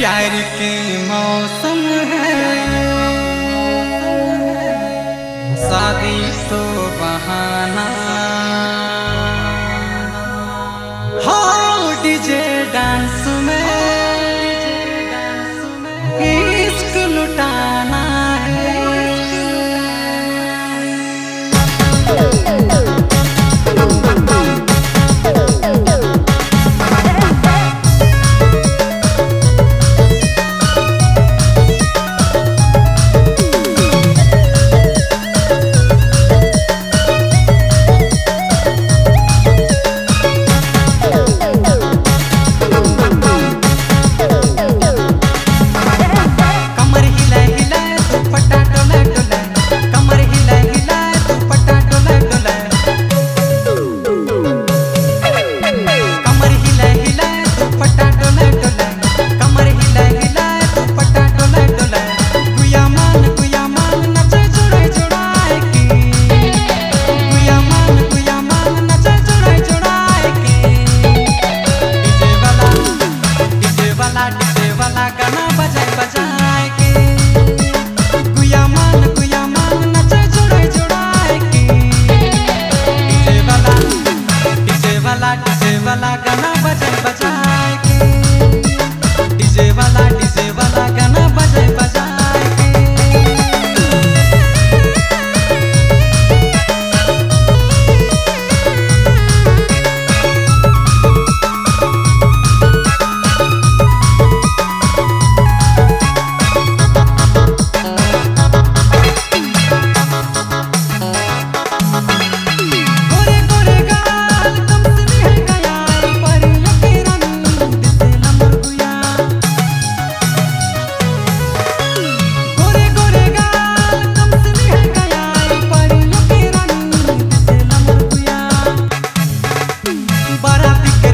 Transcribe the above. प्यार के मौसम है, शादी तो बहाना। हो डीजे डांस में इश्क लुटाना है। बाराती